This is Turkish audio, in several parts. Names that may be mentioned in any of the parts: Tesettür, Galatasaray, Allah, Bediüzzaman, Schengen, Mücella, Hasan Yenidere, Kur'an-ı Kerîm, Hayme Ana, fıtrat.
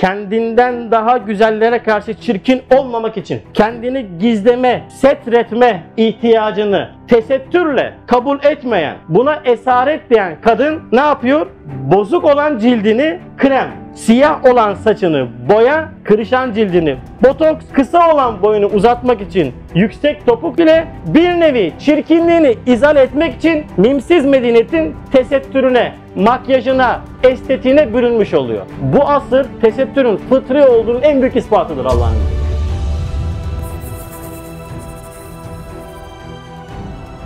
kendinden daha güzellere karşı çirkin olmamak için kendini gizleme, setretme ihtiyacını tesettürle kabul etmeyen, buna esaret diyen kadın ne yapıyor? Bozuk olan cildini krem, siyah olan saçını boya, kırışan cildini botoks, kısa olan boyunu uzatmak için yüksek topuk ile bir nevi çirkinliğini izale etmek için mimsiz medeniyetin tesettürüne, makyajına, estetiğine bürünmüş oluyor. Bu asır tesettürün fıtri olduğunun en büyük ispatıdır Allah'ın izniyle.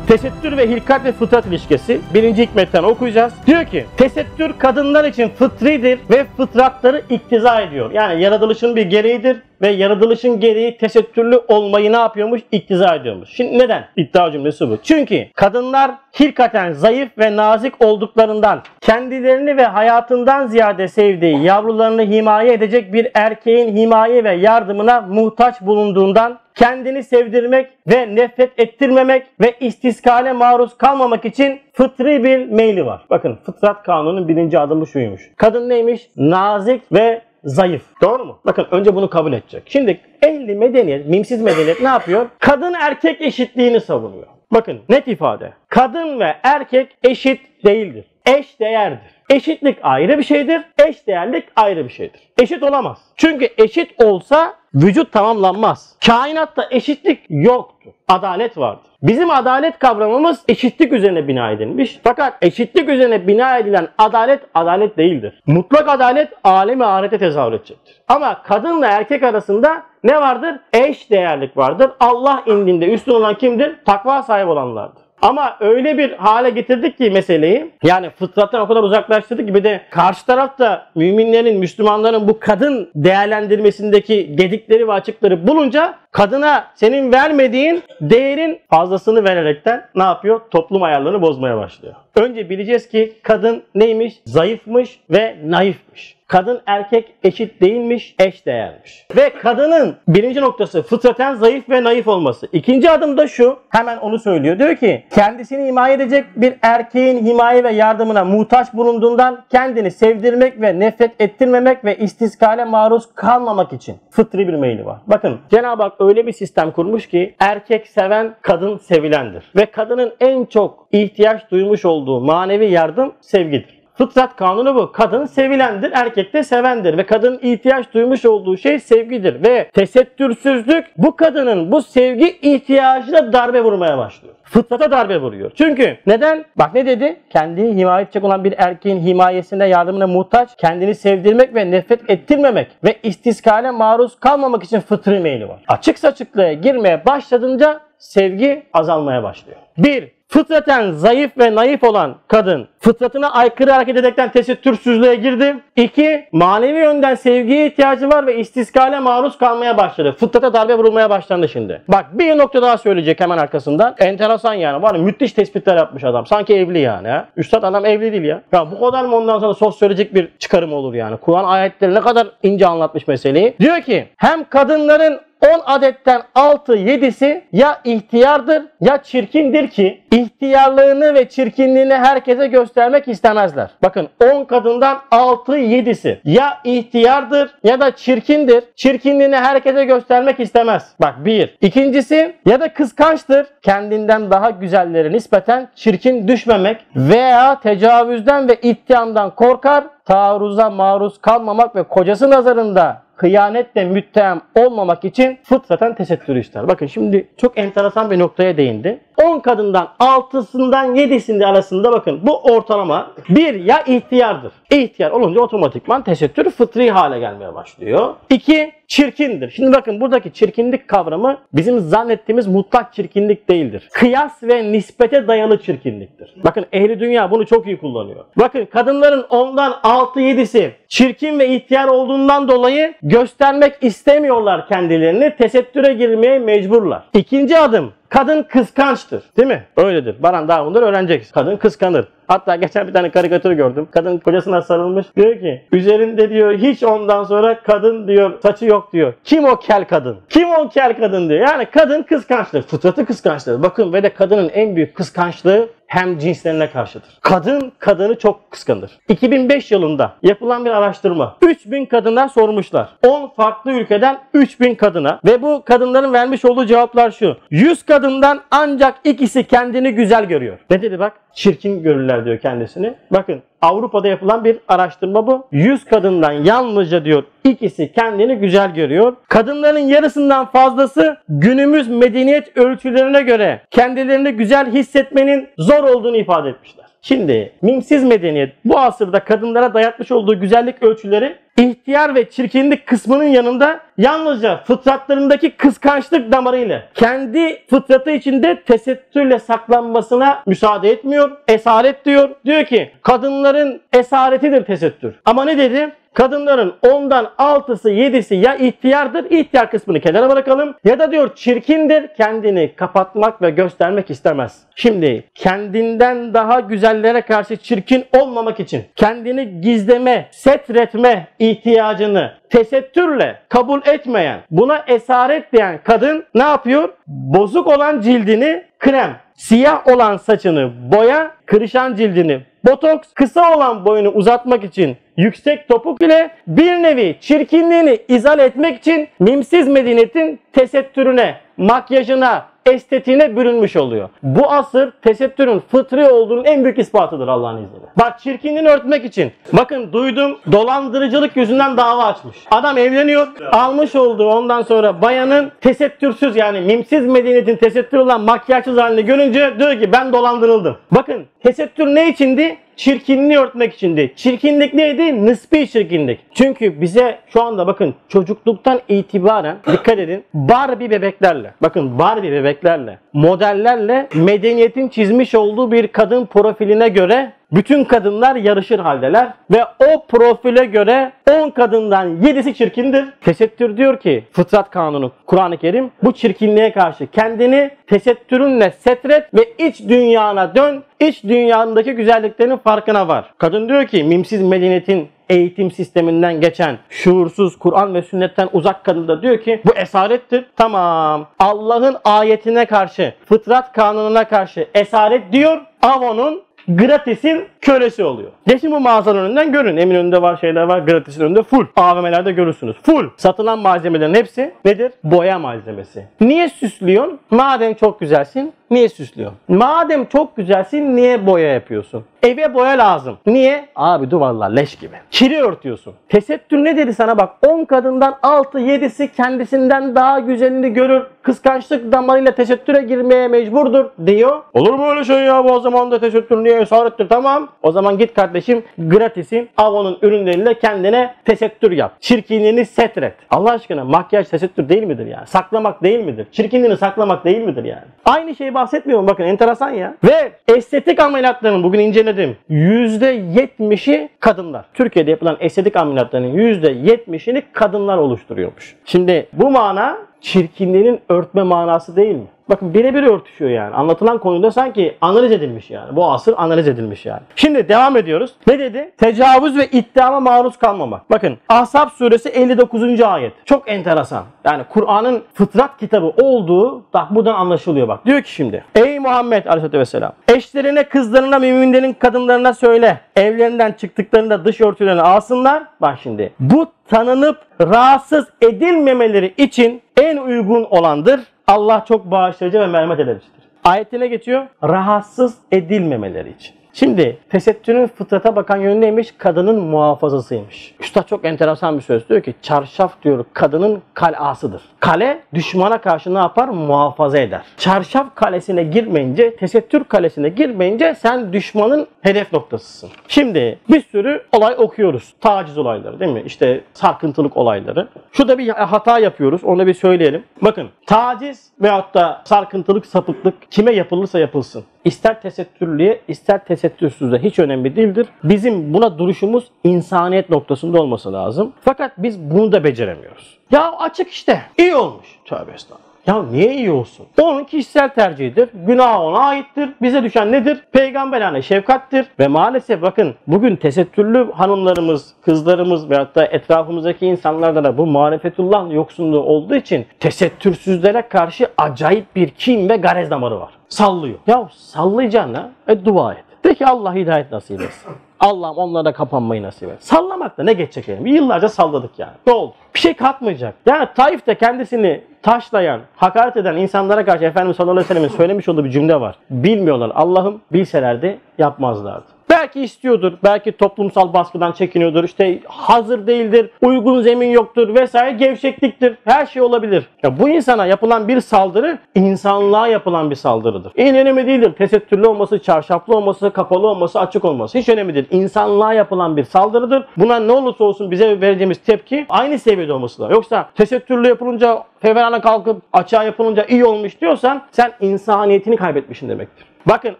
Tesettür ve hilkat ve fıtrat ilişkisi 1. hikmetten okuyacağız. Diyor ki, tesettür kadınlar için fıtridir ve fıtratları iktiza ediyor. Yani yaratılışın bir gereğidir ve yaratılışın gereği tesettürlü olmayı ne yapıyormuş? İktiza ediyormuş. Şimdi neden? İddia cümlesi bu. Çünkü kadınlar hilkaten zayıf ve nazik olduklarından kendilerini ve hayatından ziyade sevdiği yavrularını himaye edecek bir erkeğin himaye ve yardımına muhtaç bulunduğundan kendini sevdirmek ve nefret ettirmemek ve istiskale maruz kalmamak için fıtri bir meyli var. Bakın, fıtrat kanununun 1. adımı şuymuş. Kadın neymiş? Nazik ve zayıf. Doğru mu? Bakın, önce bunu kabul edecek. Şimdi ehli medeniyet, mimsiz medeniyet ne yapıyor? Kadın erkek eşitliğini savunuyor. Bakın, net ifade. Kadın ve erkek eşit değildir. Eş değerdir. Eşitlik ayrı bir şeydir. Eşdeğerlik ayrı bir şeydir. Eşit olamaz. Çünkü eşit olsa vücut tamamlanmaz. Kainatta eşitlik yoktur. Adalet vardır. Bizim adalet kavramımız eşitlik üzerine bina edilmiş. Fakat eşitlik üzerine bina edilen adalet, adalet değildir. Mutlak adalet alemi ahirete tezahür edecektir. Ama kadınla erkek arasında ne vardır? Eşdeğerlik vardır. Allah indinde üstün olan kimdir? Takva sahibi olanlardır. Ama öyle bir hale getirdik ki meseleyi, yani fıtrattan o kadar uzaklaştırdık ki, bir de karşı tarafta müminlerin, Müslümanların bu kadın değerlendirmesindeki gedikleri ve açıkları bulunca kadına senin vermediğin değerin fazlasını vererekten ne yapıyor? Toplum ayarlarını bozmaya başlıyor. Önce bileceğiz ki kadın neymiş? Zayıfmış ve naifmiş. Kadın erkek eşit değilmiş, eş değermiş. Ve kadının birinci noktası fıtraten zayıf ve naif olması. İkinci adım da şu, hemen onu söylüyor. Diyor ki, kendisini himaye edecek bir erkeğin himaye ve yardımına muhtaç bulunduğundan kendini sevdirmek ve nefret ettirmemek ve istiskale maruz kalmamak için fıtri bir meyli var. Bakın, Cenab-ı Hak öyle bir sistem kurmuş ki erkek seven, kadın sevilendir. Ve kadının en çok ihtiyaç duymuş olduğu manevi yardım sevgidir. Fıtrat kanunu bu. Kadın sevilendir, erkek de sevendir. Ve kadının ihtiyaç duymuş olduğu şey sevgidir. Ve tesettürsüzlük bu kadının bu sevgi ihtiyacına darbe vurmaya başlıyor. Fıtrata darbe vuruyor. Çünkü neden? Bak ne dedi? Kendini himaye edecek olan bir erkeğin himayesine, yardımına muhtaç, kendini sevdirmek ve nefret ettirmemek ve istiskale maruz kalmamak için fıtri meyli var. Açık saçıklığa girmeye başladığında sevgi azalmaya başlıyor. 1- Fıtraten zayıf ve naif olan kadın fıtratına aykırı hareket ederekten tesettürsüzlüğe girdi. 2- Manevi yönden sevgiye ihtiyacı var ve istiskale maruz kalmaya başladı. Fıtrata darbe vurulmaya başlandı şimdi. Bak, bir nokta daha söyleyecek hemen arkasından. Enteresan yani. Var ya, müthiş tespitler yapmış adam. Sanki evli yani. Ha? Üstad adam evli değil ya. Ya bu kadar mı ondan sonra sosyolojik bir çıkarım olur yani? Kur'an ayetleri ne kadar ince anlatmış meseleyi. Diyor ki, hem kadınların 10 adetten 6-7'si ya ihtiyardır ya çirkindir ki ihtiyarlığını ve çirkinliğini herkese göstermek istemezler. Bakın, 10 kadından 6-7'si ya ihtiyardır ya da çirkindir. Çirkinliğini herkese göstermek istemez. Bak, bir. İkincisi, ya da kıskançtır. Kendinden daha güzelleri nispeten çirkin düşmemek veya tecavüzden ve ittihamdan korkar. Taarruza maruz kalmamak ve kocası nazarında hıyanetle müttehem olmamak için fıtraten tesettür ister. Bakın, şimdi çok enteresan bir noktaya değindi. 10 kadından 6'sından 7'sinde arasında, bakın bu ortalama, bir ya ihtiyardır. İhtiyar olunca otomatikman tesettür fıtri hale gelmeye başlıyor. 2- Çirkindir. Şimdi bakın, buradaki çirkinlik kavramı bizim zannettiğimiz mutlak çirkinlik değildir. Kıyas ve nispete dayalı çirkinliktir. Bakın, ehli dünya bunu çok iyi kullanıyor. Bakın, kadınların 10'dan 6-7'si çirkin ve ihtiyar olduğundan dolayı göstermek istemiyorlar kendilerini. Tesettüre girmeye mecburlar. İkinci adım, kadın kıskançtır. Değil mi? Öyledir. Baran daha bunları öğrenecek. Kadın kıskanır. Hatta geçen bir tane karikatür gördüm. Kadın kocasına sarılmış. Diyor ki, üzerinde diyor hiç ondan sonra kadın diyor saçı yok diyor. Kim o kel kadın? Kim o kel kadın diyor. Yani kadın kıskançtır. Fıtratı kıskançtır. Bakın, ve de kadının en büyük kıskançlığı hem cinslerine karşıdır. Kadın, kadını çok kıskanır. 2005 yılında yapılan bir araştırma. 3000 kadına sormuşlar. 10 farklı ülkeden 3000 kadına ve bu kadınların vermiş olduğu cevaplar şu. 100 kadından ancak ikisi kendini güzel görüyor. Ne dedi bak? Çirkin görürler diyor kendisini. Bakın Avrupa'da yapılan bir araştırma bu. 100 kadından yalnızca diyor ikisi kendini güzel görüyor. Kadınların yarısından fazlası günümüz medeniyet ölçülerine göre kendilerini güzel hissetmenin zor olduğunu ifade etmişler. Şimdi mimsiz medeniyet bu asırda kadınlara dayatmış olduğu güzellik ölçüleri ihtiyar ve çirkinlik kısmının yanında yalnızca fıtratlarındaki kıskançlık damarıyla kendi fıtratı içinde tesettürle saklanmasına müsaade etmiyor. Esaret diyor. Diyor ki kadınların esaretidir tesettür. Ama ne dedi? Kadınların 10'dan 6'sı 7'si ya ihtiyardır, ihtiyar kısmını kenara bırakalım ya da diyor çirkindir, kendini kapatmak ve göstermek istemez. Şimdi kendinden daha güzellere karşı çirkin olmamak için kendini gizleme, setretme ihtiyacını tesettürle kabul etmeyen, buna esaret diyen kadın ne yapıyor? Bozuk olan cildini krem, siyah olan saçını boya, kırışan cildini botoks, kısa olan boyunu uzatmak için yüksek topuk ile bir nevi çirkinliğini izale etmek için mimsiz medeniyetin tesettürüne, makyajına, estetiğine bürünmüş oluyor. Bu asır tesettürün fıtri olduğunun en büyük ispatıdır Allah'ın izniyle. Bak çirkinliğini örtmek için. Bakın duydum dolandırıcılık yüzünden dava açmış. Adam evleniyor. Almış olduğu ondan sonra bayanın tesettürsüz yani mimsiz medeniyetin tesettür olan makyajsız halini görünce diyor ki ben dolandırıldım. Bakın tesettür ne içindi? Çirkinliği örtmek içindi. Çirkinlik neydi? Nispi çirkinlik. Çünkü bize şu anda bakın çocukluktan itibaren dikkat edin. Barbie bebeklerle, bakın Barbie bebeklerle, modellerle medeniyetin çizmiş olduğu bir kadın profiline göre bütün kadınlar yarışır haldeler ve o profile göre 10 kadından 7'si çirkindir. Tesettür diyor ki fıtrat kanunu Kur'an-ı Kerim bu çirkinliğe karşı kendini tesettürünle setret ve iç dünyana dön, iç dünyandaki güzelliklerin farkına var. Kadın diyor ki mimsiz medeniyetin eğitim sisteminden geçen şuursuz Kur'an ve sünnetten uzak kadın da diyor ki bu esarettir. Tamam. Allah'ın ayetine karşı, fıtrat kanununa karşı esaret diyor. Avon'un gratisin kölesi oluyor. Geçin bu mağazanın önünden görün. Eminönü'nde var şeyler var. Gratisin önünde full. AVM'lerde görürsünüz. Full. Satılan malzemelerin hepsi nedir? Boya malzemesi. Niye süslüyorsun? Madem çok güzelsin. Niye süslüyorsun? Madem çok güzelsin niye boya yapıyorsun? Eve boya lazım. Niye? Abi duvarlar leş gibi. Kiri örtüyorsun. Tesettür ne dedi sana bak. 10 kadından 6-7'si kendisinden daha güzelini görür. Kıskançlık damarıyla tesettüre girmeye mecburdur diyor. Olur mu öyle şey ya? Bu o zaman da tesettür niye esarettir? Tamam. O zaman git kardeşim gratisin Avon'un ürünleriyle kendine tesettür yap. Çirkinliğini setret. Allah aşkına makyaj tesettür değil midir yani? Saklamak değil midir? Çirkinliğini saklamak değil midir yani? Aynı şeyi bahsetmiyorum bakın enteresan ya. Ve estetik ameliyatlarının bugün inceledim. %70'i kadınlar. Türkiye'de yapılan estetik ameliyatlarının %70'ini kadınlar oluşturuyormuş. Şimdi bu mana çirkinliğinin örtme manası değil mi? Bakın birebir örtüşüyor yani. Anlatılan konuda sanki analiz edilmiş yani. Bu asır analiz edilmiş yani. Şimdi devam ediyoruz. Ne dedi? Tecavüz ve ittihama maruz kalmamak. Bakın Ahzab suresi 59. ayet. Çok enteresan. Yani Kur'an'ın fıtrat kitabı olduğu da buradan anlaşılıyor bak. Diyor ki şimdi. Ey Muhammed aleyhissalatü vesselam. Eşlerine, kızlarına, müminlerin kadınlarına söyle. Evlerinden çıktıklarında dış örtülerini alsınlar. Bak şimdi. Bu tanınıp rahatsız edilmemeleri için en uygun olandır. Allah çok bağışlayıcı ve merhamet edicidir. Ayette ne geçiyor? Rahatsız edilmemeleri için. Şimdi tesettürün fıtrata bakan yönü neymiş? Kadının muhafazasıymış. Üstad çok enteresan bir söz diyor ki çarşaf diyor kadının kalasıdır. Kale düşmana karşı ne yapar? Muhafaza eder. Çarşaf kalesine girmeyince, tesettür kalesine girmeyince sen düşmanın hedef noktasısın. Şimdi bir sürü olay okuyoruz. Taciz olayları değil mi? İşte sarkıntılık olayları. Şurada bir hata yapıyoruz. Onu bir söyleyelim. Bakın taciz veyahut da sarkıntılık, sapıklık kime yapılırsa yapılsın. İster tesettürlüye, ister tesettürsüzlüğe hiç önemli değildir. Bizim buna duruşumuz insaniyet noktasında olması lazım. Fakat biz bunu da beceremiyoruz. Ya açık işte. İyi olmuş. Tövbe estağfurullah. Ya niye iyi olsun? Onun kişisel tercihidir. Günah ona aittir. Bize düşen nedir? Peygamberane şefkattir. Ve maalesef bakın bugün tesettürlü hanımlarımız, kızlarımız veyahut da etrafımızdaki insanlarda da bu marifetullah yoksunluğu olduğu için tesettürsüzlere karşı acayip bir kin ve garez damarı var. Sallıyor. Ya sallayacağına dua et. De ki Allah hidayet nasip etsin. Allah'ım onlara kapanmayı nasip et. Sallamakta ne geçecek yani? Yıllarca salladık yani. Ne oldu? Bir şey katmayacak. Yani Taif'te kendisini taşlayan, hakaret eden insanlara karşı Efendimiz sallallahu aleyhi ve sellem'in söylemiş olduğu bir cümle var. Bilmiyorlar. Allah'ım bilselerdi yapmazlardı. Belki istiyordur, belki toplumsal baskıdan çekiniyordur, işte hazır değildir, uygun zemin yoktur vesaire, gevşekliktir, her şey olabilir. Ya bu insana yapılan bir saldırı, insanlığa yapılan bir saldırıdır. En önemli değildir, tesettürlü olması, çarşaflı olması, kapalı olması, açık olması hiç önemli değil. İnsanlığa yapılan bir saldırıdır. Buna ne olursa olsun bize vereceğimiz tepki aynı seviyede olması da. Yoksa tesettürlü yapılınca, fevrana kalkıp açığa yapılınca iyi olmuş diyorsan sen insaniyetini kaybetmişsin demektir. Bakın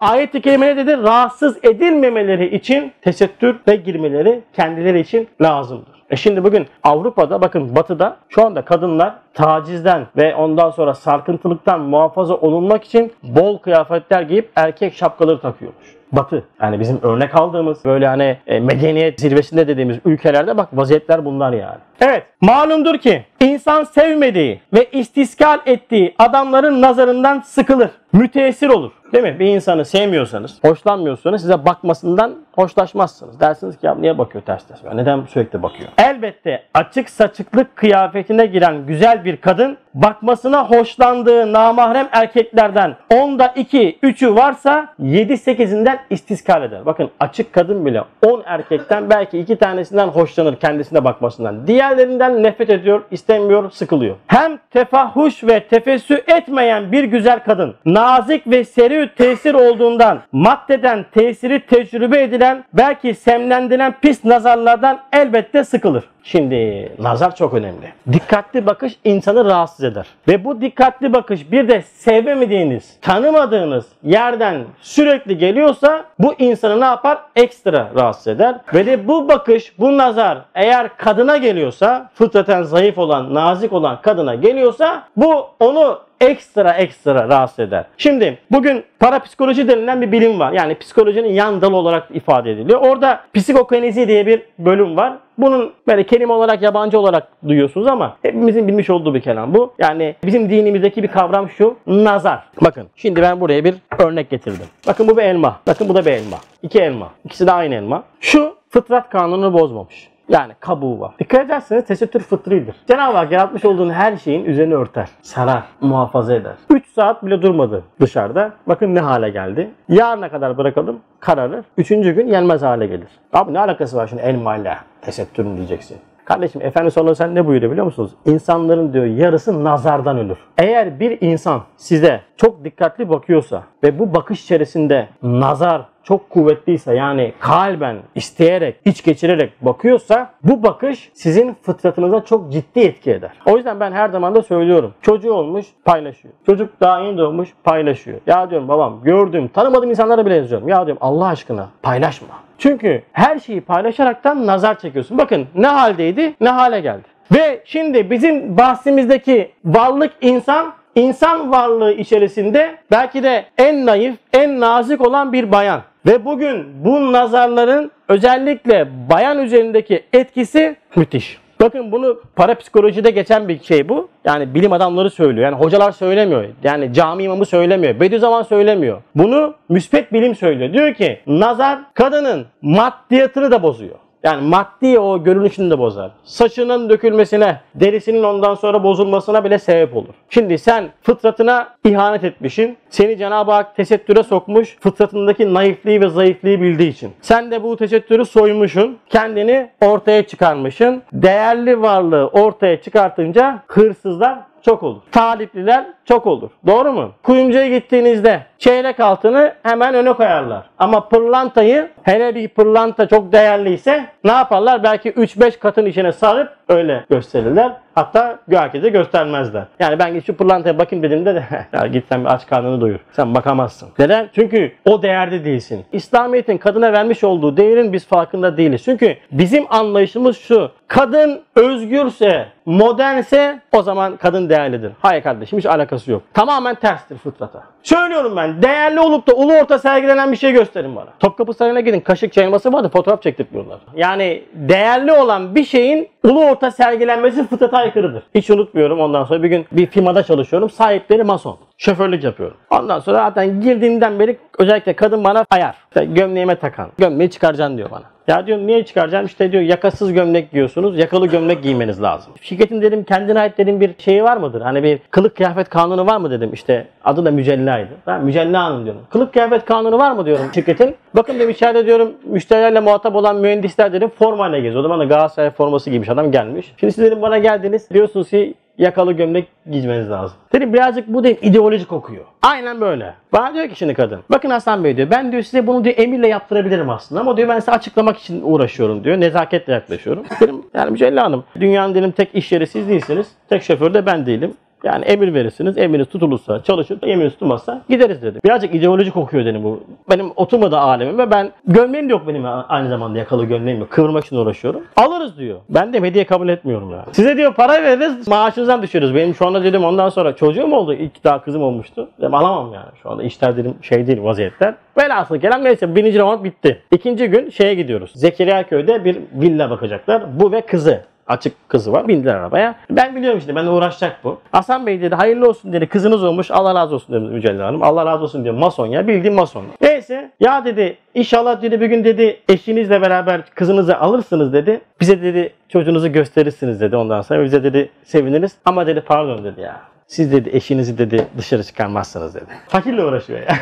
ayet-i kerimede de rahatsız edilmemeleri için tesettüre girmeleri kendileri için lazımdır. Şimdi bugün Avrupa'da bakın Batı'da şu anda kadınlar tacizden ve ondan sonra sarkıntılıktan muhafaza olunmak için bol kıyafetler giyip erkek şapkaları takıyormuş. Batı. Yani bizim örnek aldığımız böyle hani medeniyet zirvesinde dediğimiz ülkelerde bak vaziyetler bunlar yani. Evet. Malumdur ki insan sevmediği ve istiskal ettiği adamların nazarından sıkılır. Müteessir olur. Değil mi? Bir insanı sevmiyorsanız, hoşlanmıyorsanız size bakmasından hoşlaşmazsınız. Dersiniz ki ya niye bakıyor ters ters? Yani neden sürekli bakıyor? Elbette açık saçıklık kıyafetine giren güzel bir kadın bakmasına hoşlandığı namahrem erkeklerden 10'da 2, 3'ü varsa 7-8'inden istiskal eder. Bakın açık kadın bile 10 erkekten belki 2 tanesinden hoşlanır kendisine bakmasından. Diğerlerinden nefret ediyor, istemiyor, sıkılıyor. Hem tefahuş ve tefessü etmeyen bir güzel kadın nazik ve seri tesir olduğundan maddeden tesiri tecrübe edilen belki semlendiren pis nazarlardan elbette sıkılır. Şimdi nazar çok önemli. Dikkatli bakış insanı rahatsız eder. Ve bu dikkatli bakış bir de sevmediğiniz, tanımadığınız yerden sürekli geliyorsa bu insanı ne yapar? Ekstra rahatsız eder. Ve de bu bakış, bu nazar eğer kadına geliyorsa, fıtraten zayıf olan, nazik olan kadına geliyorsa bu onu ekstra rahatsız eder. Şimdi bugün parapsikoloji denilen bir bilim var. Yani psikolojinin yan dalı olarak ifade ediliyor. Orada psikokinezi diye bir bölüm var. Bunun böyle kelime olarak yabancı olarak duyuyorsunuz ama hepimizin bilmiş olduğu bir kelam bu. Yani bizim dinimizdeki bir kavram şu: nazar. Bakın şimdi ben buraya bir örnek getirdim. Bakın bu bir elma. Bakın bu da bir elma. İki elma. İkisi de aynı elma. Şu fıtrat kanununu bozmamış. Yani kabuğu var. Dikkat ederseniz tesettür fıtridir. Cenab-ı Hak yaratmış olduğun her şeyin üzerine örter, sarar, muhafaza eder. 3 saat bile durmadı dışarıda. Bakın ne hale geldi. Yarına kadar bırakalım kararır. 3. gün yenmez hale gelir. Abi ne alakası var şimdi elmayla tesettürün diyeceksin. Kardeşim Efendimiz sallallahu aleyhi ve sellem ne buyuruyor biliyor musunuz? İnsanların diyor yarısı nazardan ölür. Eğer bir insan size çok dikkatli bakıyorsa ve bu bakış içerisinde nazar çok kuvvetliyse yani kalben isteyerek, iç geçirerek bakıyorsa bu bakış sizin fıtratınıza çok ciddi etki eder. O yüzden ben her zaman da söylüyorum. Çocuğu olmuş paylaşıyor. Çocuk daha yeni doğmuş paylaşıyor. Ya diyorum babam gördüğüm, tanımadığım insanlara bile yazıyorum. Ya diyorum Allah aşkına paylaşma. Çünkü her şeyi paylaşaraktan nazar çekiyorsun. Bakın ne haldeydi, ne hale geldi. Ve şimdi bizim bahsimizdeki varlık insan, insan varlığı içerisinde belki de en naif, en nazik olan bir bayan. Ve bugün bu nazarların özellikle bayan üzerindeki etkisi müthiş. Bakın bunu parapsikolojide geçen bir şey bu. Yani bilim adamları söylüyor. Yani hocalar söylemiyor. Yani cami imamı söylemiyor. Bediüzzaman söylemiyor. Bunu müspet bilim söylüyor. Diyor ki nazar kadının maddiyatını da bozuyor. Yani maddi o görünüşünü de bozar. Saçının dökülmesine, derisinin ondan sonra bozulmasına bile sebep olur. Şimdi sen fıtratına ihanet etmişsin. Seni Cenab-ı Hak tesettüre sokmuş. Fıtratındaki naifliği ve zayıflığı bildiği için. Sen de bu tesettürü soymuşsun. Kendini ortaya çıkarmışsın. Değerli varlığı ortaya çıkartınca hırsızlar çok olur. Talipliler çok olur. Doğru mu? Kuyumcuya gittiğinizde çeyrek altını hemen öne koyarlar. Ama pırlantayı, hele bir pırlanta çok değerliyse ne yaparlar? Belki 3-5 katın içine sarıp öyle gösterirler. Hatta herkese göstermezler. Yani ben git şu pırlantaya bakayım dediğimde de ya git sen bir aç karnını doyur. Sen bakamazsın. Neden? Çünkü o değerde değilsin. İslamiyet'in kadına vermiş olduğu değerin biz farkında değiliz. Çünkü bizim anlayışımız şu. Kadın özgürse, modernse o zaman kadın değerlidir. Hayır kardeşim, hiç alakası yok. Tamamen terstir fıtrata. Söylüyorum ben, değerli olup da ulu orta sergilenen bir şey gösterin bana. Topkapı Sarayı'na gidin, kaşık çayılması vardı, fotoğraf çektirmiyorlar. Yani değerli olan bir şeyin ulu orta sergilenmesi fıtrata aykırıdır. Hiç unutmuyorum, ondan sonra bir gün bir firmada çalışıyorum. Sahipleri mason. Şoförlük yapıyorum. Ondan sonra zaten girdiğimden beri özellikle kadın bana ayar. İşte gömleğime takan. Gömleği çıkaracaksın diyor bana. Ya diyorum niye çıkaracağım? İşte diyor yakasız gömlek giyiyorsunuz. Yakalı gömlek giymeniz lazım. Şirketin dedim kendine ait dedim bir şeyi var mıdır? Hani bir kılık kıyafet kanunu var mı dedim. İşte adı da Mücella'ydı. Ben Mücella Hanım diyorum. Kılık kıyafet kanunu var mı diyorum şirketin. Bakın dedim içeride diyorum müşterilerle muhatap olan mühendisler dedim formayla geziyor. O zaman da Galatasaray forması giymiş adam gelmiş. Şimdi siz dedim bana geldiniz. Diyorsunuz ki yakalı gömlek giymeniz lazım. Dedim birazcık bu dedim ideolojik okuyor. Aynen böyle. Bana diyor ki şimdi kadın. Bakın Hasan Bey diyor. Ben diyor size bunu diyor emirle yaptırabilirim aslında. Ama diyor ben size açıklamak için uğraşıyorum diyor. Nezaketle yaklaşıyorum. Dedim yani Mücella Hanım. Dünyanın dedim tek iş yeri siz değilsiniz. Tek şoför de ben değilim. Yani emir verirsiniz, emiriniz tutulursa çalışır, emiriniz tutmazsa gideriz dedi. Birazcık ideolojik okuyor dedim bu. Benim oturmadı alemime, ben gömleğim de yok benim aynı zamanda yakalı gömleğim yok. Kıvırmak için uğraşıyorum. Alırız diyor. Ben de hediye kabul etmiyorum yani. Size diyor para veririz, maaşınızdan düşürüz. Benim şu anda dedim ondan sonra çocuğum oldu, ilk daha kızım olmuştu. Dedim alamam yani şu anda işler dedim şey değil vaziyetler. Velhasıl kelam neyse birinci round bitti. İkinci gün şeye gidiyoruz. Zekeriyaköy'de bir villa bakacaklar. Bu ve kızı. Açık kızı var. Bindiler arabaya. Ben biliyorum işte. Benimle uğraşacak bu. Hasan Bey dedi. Hayırlı olsun dedi. Kızınız olmuş. Allah razı olsun dedi Mücella Hanım. Allah razı olsun diyor. Mason ya. Bildiğim mason. Neyse. Ya dedi. İnşallah dedi bir gün dedi eşinizle beraber kızınızı alırsınız dedi. Bize dedi çocuğunuzu gösterirsiniz dedi. Ondan sonra bize dedi seviniriz. Ama dedi pardon dedi ya. Siz dedi eşinizi dedi dışarı çıkarmazsınız dedi. Fakirle uğraşıyor ya.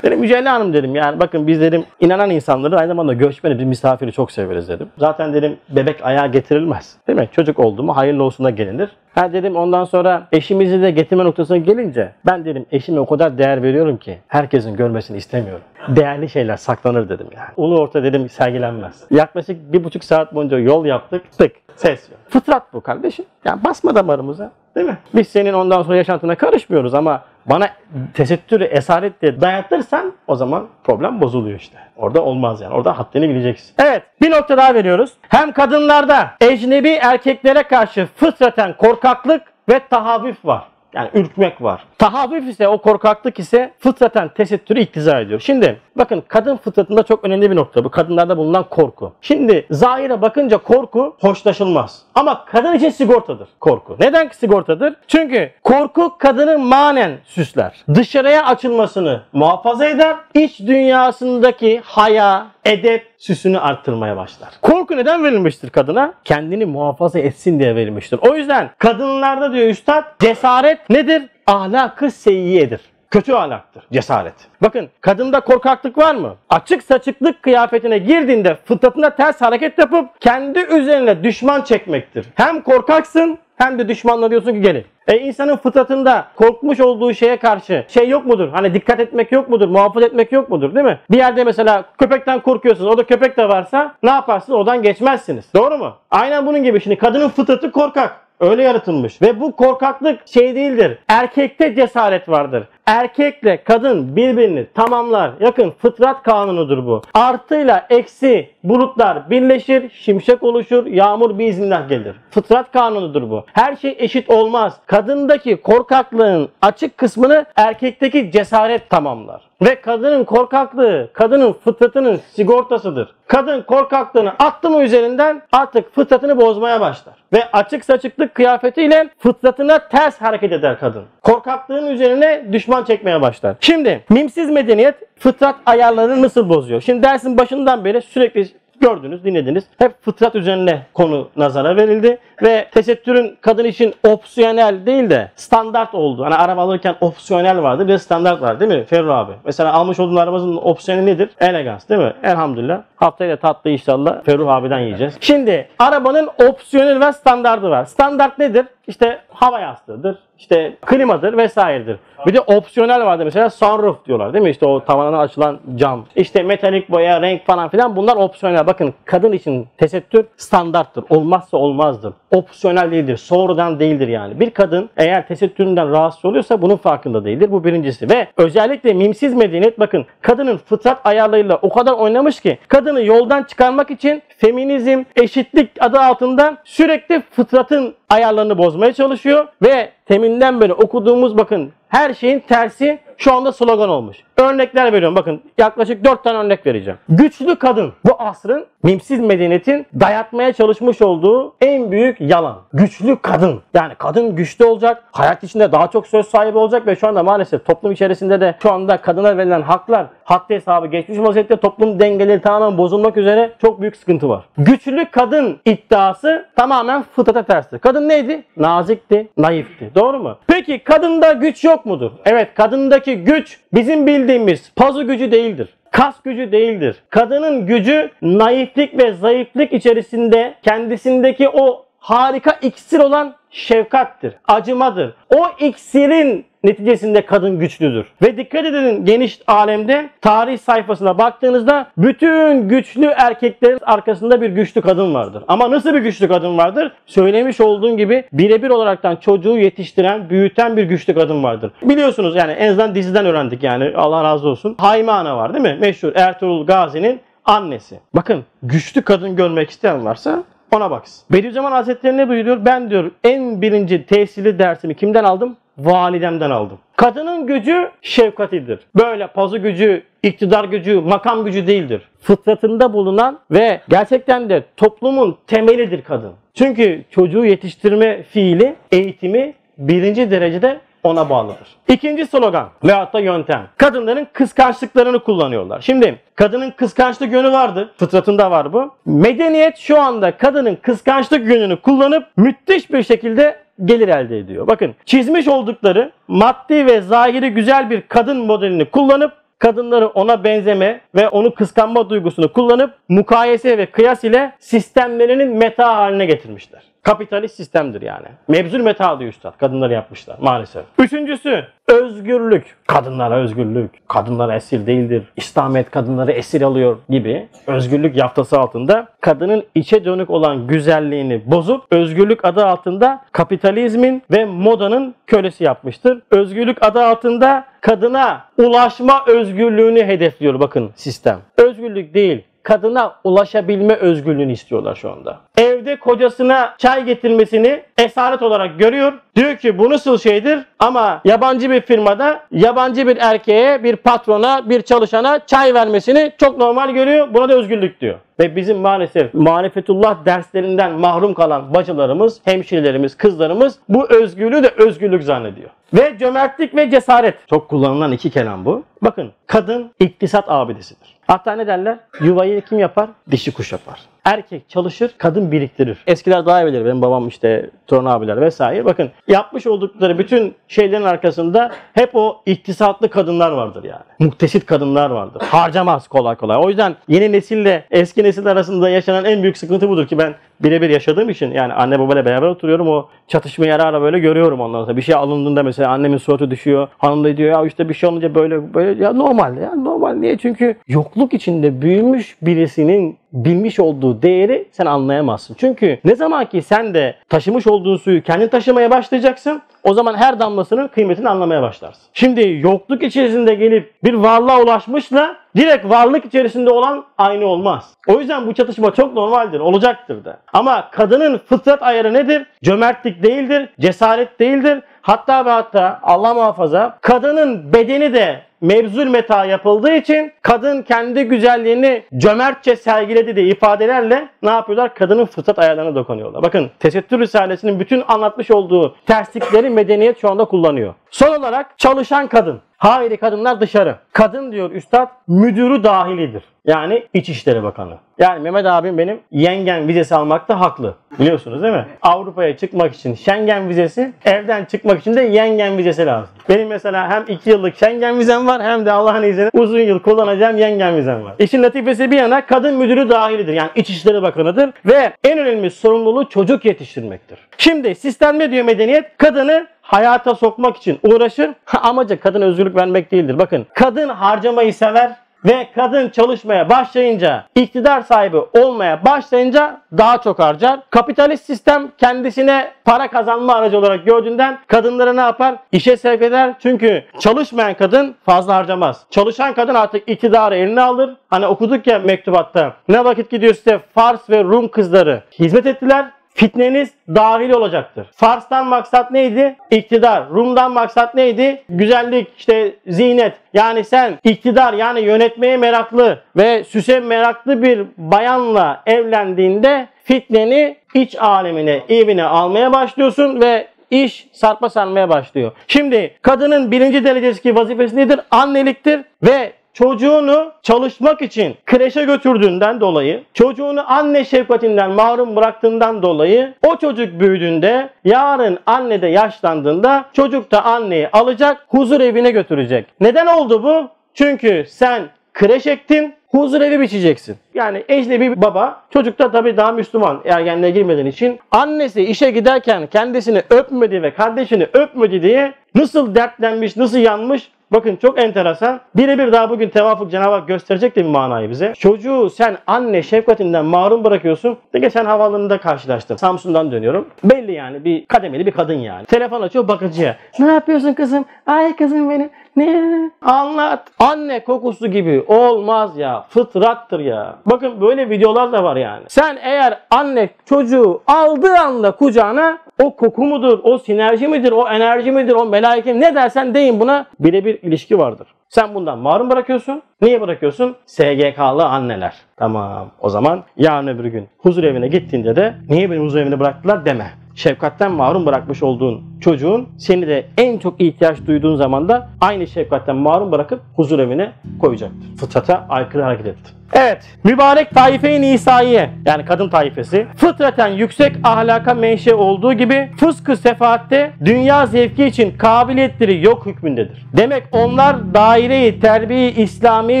Dedim Mücella Hanım dedim yani bakın biz dedim inanan insanları aynı zamanda göçmeni bir misafiri çok severiz dedim. Zaten dedim bebek ayağa getirilmez. Değil mi? Çocuk oldu mu hayırlı olsuna gelinir. Ha dedim ondan sonra eşimizi de getirme noktasına gelince ben dedim eşime o kadar değer veriyorum ki herkesin görmesini istemiyorum. Değerli şeyler saklanır dedim yani. Ulu orta dedim sergilenmez. Yaklaşık 1,5 saat boyunca yol yaptık. Tık. Ses yok. Fıtrat bu kardeşim. Yani basma damarımıza. Değil mi? Biz senin ondan sonra yaşantına karışmıyoruz ama bana tesettürü, esaretle dayatırsan o zaman problem bozuluyor işte. Orada olmaz yani. Orada haddini bileceksin. Evet. Bir nokta daha veriyoruz. Hem kadınlarda ecnebi erkeklere karşı fıtraten korkaklık ve tahavvüf var. Yani ürkmek var. Tahavvüf ise o korkaklık ise fıtraten tesettürü iktiza ediyor. Şimdi bakın kadın fıtratında çok önemli bir nokta bu. Kadınlarda bulunan korku. Şimdi zahire bakınca korku hoşlaşılmaz. Ama kadın için sigortadır korku. Neden ki sigortadır? Çünkü korku kadını manen süsler. Dışarıya açılmasını muhafaza eder. İç dünyasındaki haya, edep süsünü arttırmaya başlar. Korku neden verilmiştir kadına? Kendini muhafaza etsin diye verilmiştir. O yüzden kadınlarda diyor üstad cesaret nedir? Ahlak-ı seyyiyedir. Kötü ahlaktır cesaret. Bakın kadında korkaklık var mı? Açık saçıklık kıyafetine girdiğinde fıtratına ters hareket yapıp kendi üzerine düşman çekmektir. Hem korkaksın hem de düşmanla diyorsun ki gelin. İnsanın fıtratında korkmuş olduğu şeye karşı şey yok mudur? Hani dikkat etmek yok mudur? Muhafaza etmek yok mudur? Değil mi? Bir yerde mesela köpekten korkuyorsunuz. Orada köpek de varsa ne yaparsınız? Oradan geçmezsiniz. Doğru mu? Aynen bunun gibi. Şimdi kadının fıtratı korkak. Öyle yaratılmış. Ve bu korkaklık şey değildir. Erkekte cesaret vardır. Erkekle kadın birbirini tamamlar. Yakın fıtrat kanunudur bu. Artıyla eksi bulutlar birleşir, şimşek oluşur, yağmur biiznillah gelir. Fıtrat kanunudur bu. Her şey eşit olmaz. Kadındaki korkaklığın açık kısmını erkekteki cesaret tamamlar. Ve kadının korkaklığı, kadının fıtratının sigortasıdır. Kadın korkaklığını attı mı üzerinden artık fıtratını bozmaya başlar. Ve açık saçıklık kıyafetiyle fıtratına ters hareket eder kadın. Korkaklığın üzerine düşman çekmeye başlar. Şimdi mimsiz medeniyet fıtrat ayarlarını nasıl bozuyor? Şimdi dersin başından beri sürekli gördünüz, dinlediniz. Hep fıtrat üzerine konu nazara verildi. Ve tesettürün kadın için opsiyonel değil de standart oldu. Hani araba alırken opsiyonel vardı. Bir de standart var değil mi Ferru abi? Mesela almış olduğun arabanın opsiyonu nedir? Elegans değil mi? Elhamdülillah. Haftaya tatlı inşallah Ferru abiden yiyeceğiz. Şimdi arabanın opsiyonel ve standardı var. Standart nedir? İşte hava yastığıdır, işte klimadır vesairedir. Bir de opsiyonel vardı mesela sunroof diyorlar değil mi? İşte o tavana açılan cam, işte metalik boya, renk falan filan bunlar opsiyonel. Bakın kadın için tesettür standarttır. Olmazsa olmazdır. Opsiyonel değildir. Sonradan değildir yani. Bir kadın eğer tesettüründen rahatsız oluyorsa bunun farkında değildir. Bu birincisi. Ve özellikle mimsiz medeniyet bakın kadının fıtrat ayarlarıyla o kadar oynamış ki kadını yoldan çıkarmak için feminizm, eşitlik adı altında sürekli fıtratın ayarlarını bozmaya çalışıyor ve teminden böyle okuduğumuz bakın her şeyin tersi şu anda slogan olmuş. Örnekler veriyorum bakın yaklaşık 4 tane örnek vereceğim. Güçlü kadın bu asrın mimsiz medeniyetin dayatmaya çalışmış olduğu en büyük yalan. Güçlü kadın yani kadın güçlü olacak, hayat içinde daha çok söz sahibi olacak ve şu anda maalesef toplum içerisinde de şu anda kadına verilen haklar haddi hesabı geçmiş vaziyette toplum dengeleri tamamen bozulmak üzere çok büyük sıkıntı var. Güçlü kadın iddiası tamamen fıtrata tersti. Kadın neydi? Nazikti, naifti. Doğru mu? Peki kadında güç yok mudur? Evet kadındaki güç bizim bildiğimiz pazu gücü değildir. Kas gücü değildir. Kadının gücü naiflik ve zayıflık içerisinde kendisindeki o harika iksir olan şefkattir, acımadır. O iksirin neticesinde kadın güçlüdür. Ve dikkat edin geniş alemde tarih sayfasına baktığınızda bütün güçlü erkeklerin arkasında bir güçlü kadın vardır. Ama nasıl bir güçlü kadın vardır? Söylemiş olduğum gibi birebir olaraktan çocuğu yetiştiren, büyüten bir güçlü kadın vardır. Biliyorsunuz yani en azından diziden öğrendik yani Allah razı olsun. Hayme Ana var değil mi? Meşhur Ertuğrul Gazi'nin annesi. Bakın güçlü kadın görmek isteyen varsa ona baksın. Bediüzzaman Hazretleri ne buyuruyor? Ben diyor en birinci tesirli dersimi kimden aldım? Validemden aldım. Kadının gücü şefkatidir. Böyle pazu gücü, iktidar gücü, makam gücü değildir. Fıtratında bulunan ve gerçekten de toplumun temelidir kadın. Çünkü çocuğu yetiştirme fiili, eğitimi birinci derecede ona bağlıdır. İkinci slogan veyahut da yöntem. Kadınların kıskançlıklarını kullanıyorlar. Şimdi kadının kıskançlık yönü vardı. Fıtratında var bu. Medeniyet şu anda kadının kıskançlık yönünü kullanıp müthiş bir şekilde gelir elde ediyor. Bakın çizmiş oldukları maddi ve zahiri güzel bir kadın modelini kullanıp kadınları ona benzeme ve onu kıskanma duygusunu kullanıp mukayese ve kıyas ile sistemlerinin meta haline getirmişler. Kapitalist sistemdir yani. Mebzul meta diyor üstad. Kadınları yapmışlar maalesef. Üçüncüsü özgürlük. Kadınlara özgürlük. Kadınlar esir değildir. İslamiyet kadınları esir alıyor gibi özgürlük yaftası altında kadının içe dönük olan güzelliğini bozup özgürlük adı altında kapitalizmin ve modanın kölesi yapmıştır. Özgürlük adı altında kadına ulaşma özgürlüğünü hedefliyor bakın sistem. Özgürlük değil. Kadına ulaşabilme özgürlüğünü istiyorlar şu anda. Evde kocasına çay getirmesini esaret olarak görüyor. Diyor ki bu nasıl şeydir ama yabancı bir firmada yabancı bir erkeğe, bir patrona, bir çalışana çay vermesini çok normal görüyor. Buna da özgürlük diyor. Ve bizim maalesef marifetullah derslerinden mahrum kalan bacılarımız, hemşirelerimiz, kızlarımız bu özgürlüğü de özgürlük zannediyor. Ve cömertlik ve cesaret. Çok kullanılan iki kelam bu. Bakın kadın iktisat abidesidir. Hatta ne derler? Yuvayı kim yapar? Dişi kuş yapar. Erkek çalışır, kadın biriktirir. Eskiler daha iyi bilir. Benim babam işte Turan abiler vesaire. Bakın yapmış oldukları bütün şeylerin arkasında hep o iktisatlı kadınlar vardır yani. Muktesit kadınlar vardır. Harcamaz kolay kolay. O yüzden yeni nesille eski nesil arasında yaşanan en büyük sıkıntı budur ki ben birebir yaşadığım için yani anne babayla beraber oturuyorum o çatışmayı ara ara böyle görüyorum ondan sonra. Bir şey alındığında mesela annemin suratı düşüyor. Hanım da diyor ya işte bir şey olunca böyle ya normal ya normal. Niye? Çünkü yokluk içinde büyümüş birisinin bilmiş olduğu değeri sen anlayamazsın. Çünkü ne zaman ki sen de taşımış olduğun suyu kendin taşımaya başlayacaksın o zaman her damlasının kıymetini anlamaya başlarsın. Şimdi yokluk içerisinde gelip bir varlığa ulaşmışla direkt varlık içerisinde olan aynı olmaz. O yüzden bu çatışma çok normaldir, olacaktır da. Ama kadının fıtrat ayarı nedir? Cömertlik değildir, cesaret değildir. Hatta ve hatta Allah muhafaza kadının bedeni de mevzul meta yapıldığı için kadın kendi güzelliğini cömertçe sergiledi diye ifadelerle ne yapıyorlar? Kadının fıtrat ayarlarına dokunuyorlar. Bakın Tesettür Risalesi'nin bütün anlatmış olduğu terslikleri medeniyet şu anda kullanıyor. Son olarak çalışan kadın. Hayri kadınlar dışarı. Kadın diyor üstad, müdürü dahilidir. Yani İçişleri Bakanı. Yani Mehmet abim benim yengen vizesi almakta haklı. Biliyorsunuz değil mi? Avrupa'ya çıkmak için Schengen vizesi, evden çıkmak için de yengen vizesi lazım. Benim mesela hem 2 yıllık Schengen vizem var hem de Allah'ın izniyle uzun yıl kullanacağım yengen vizem var. İşin latifesi bir yana kadın müdürü dahilidir. Yani İçişleri Bakanı'dır ve en önemli sorumluluğu çocuk yetiştirmektir. Şimdi sistemde diyor medeniyet kadını hayata sokmak için uğraşır. Amacı kadına özgürlük vermek değildir. Bakın, kadın harcamayı sever ve kadın çalışmaya başlayınca, iktidar sahibi olmaya başlayınca daha çok harcar. Kapitalist sistem kendisine para kazanma aracı olarak gördüğünden kadınları ne yapar? İşe sevk eder. Çünkü çalışmayan kadın fazla harcamaz. Çalışan kadın artık iktidarı eline alır. Hani okuduk ya mektubatta. Ne vakit gidiyor size Fars ve Rum kızları hizmet ettiler. Fitneniz dahil olacaktır. Fars'tan maksat neydi? İktidar. Rum'dan maksat neydi? Güzellik, işte ziynet. Yani sen iktidar, yani yönetmeye meraklı ve süse meraklı bir bayanla evlendiğinde fitneni iç alemine, evine almaya başlıyorsun ve İş sarpa sarmaya başlıyor. Şimdi kadının birinci derecedeki vazifesi nedir? Anneliktir ve çocuğunu çalışmak için kreşe götürdüğünden dolayı, çocuğunu anne şefkatinden mahrum bıraktığından dolayı o çocuk büyüdüğünde, yarın anne de yaşlandığında çocuk da anneyi alacak, huzur evine götürecek. Neden oldu bu? Çünkü sen kreş ektin, huzur evi biçeceksin. Yani ecnebi baba, çocuk da tabii daha Müslüman, ergenliğe girmediğin için annesi işe giderken kendisini öpmedi ve kardeşini öpmedi diye nasıl dertlenmiş, nasıl yanmış? Bakın çok enteresan. Birebir daha bugün tevafuk Cenab-ı Hak gösterecek de bir manayı bize. Çocuğu sen anne şefkatinden mahrum bırakıyorsun. Geçen havaalanında karşılaştım. Samsun'dan dönüyorum. Belli yani, bir kademeli bir kadın yani. Telefon açıyor bakıcıya. Ne yapıyorsun kızım? Ay kızım benim. Ne? Anlat. Anne kokusu gibi olmaz ya. Fıtrattır ya. Bakın böyle videolar da var yani. Sen eğer anne çocuğu aldığı anda kucağına, o koku mudur, o sinerji midir, o enerji midir, o melaike, ne dersen deyin buna birebir ilişki vardır. Sen bundan mahrum bırakıyorsun. Niye bırakıyorsun? SGK'lı anneler. Tamam, o zaman yarın öbür gün huzur evine gittiğinde de niye beni huzur evine bıraktılar deme. Şefkatten mahrum bırakmış olduğun çocuğun seni de en çok ihtiyaç duyduğun zaman da aynı şefkatten mahrum bırakıp huzur evine koyacaktır. Fıtrata aykırı hareket etti. Evet, mübarek taife-i nisaiye, yani kadın taifesi, fıtraten yüksek ahlaka menşe olduğu gibi fıskı sefaatte dünya zevki için kabiliyetleri yok hükmündedir. Demek onlar daire-i terbiye-i İslami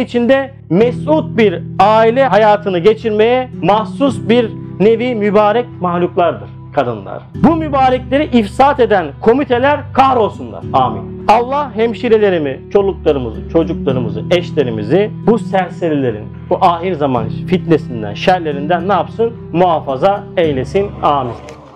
içinde mesut bir aile hayatını geçirmeye mahsus bir nevi mübarek mahluklardır. Kadınlar. Bu mübarekleri ifsat eden komiteler kahrolsunlar. Amin. Allah hemşirelerimi, çoluklarımızı, çocuklarımızı, eşlerimizi bu serserilerin, bu ahir zaman fitnesinden, şerlerinden ne yapsın? Muhafaza eylesin. Amin.